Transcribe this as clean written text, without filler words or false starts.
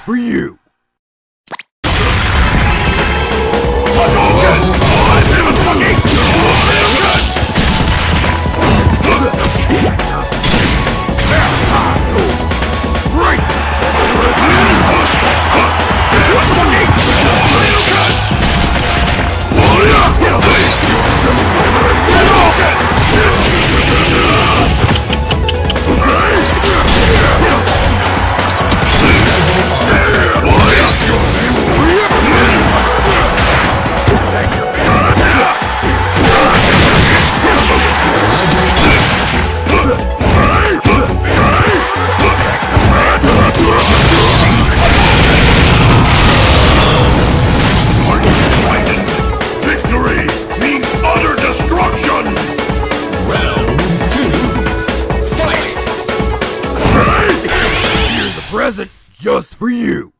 for you! Present just for you.